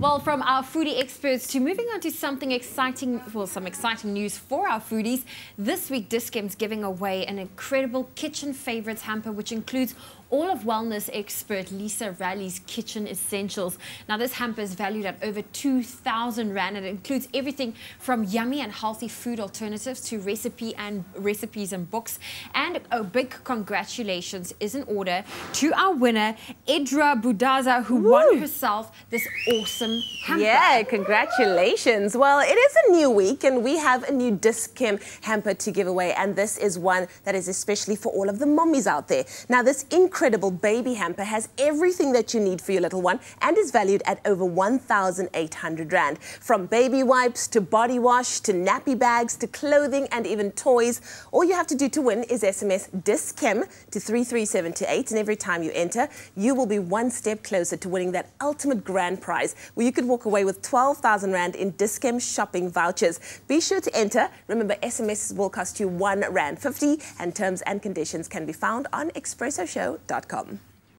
Well, from our foodie experts to moving on to something exciting, well, some exciting news for our foodies. This week, Dis-Chem's giving away an incredible kitchen favorites hamper, which includes all of wellness expert Lisa Raleigh's kitchen essentials. Now, this hamper is valued at over 2,000 Rand, and it includes everything from yummy and healthy food alternatives to recipes and books. And a big congratulations is in order to our winner, Edra Budaza, who won herself this awesome hamper. Yeah, congratulations. Well, it is a new week and we have a new Dis-Chem hamper to give away, and this is one that is especially for all of the mommies out there. Now, this incredible baby hamper has everything that you need for your little one and is valued at over 1,800 Rand. From baby wipes to body wash to nappy bags to clothing and even toys. All you have to do to win is SMS Dis-Chem to 33728, and every time you enter, you will be one step closer to winning that ultimate grand prize, where you could walk away with 12,000 Rand in Dis-Chem shopping vouchers. Be sure to enter. Remember, SMS will cost you R1.50, and terms and conditions can be found on expressoshow.com.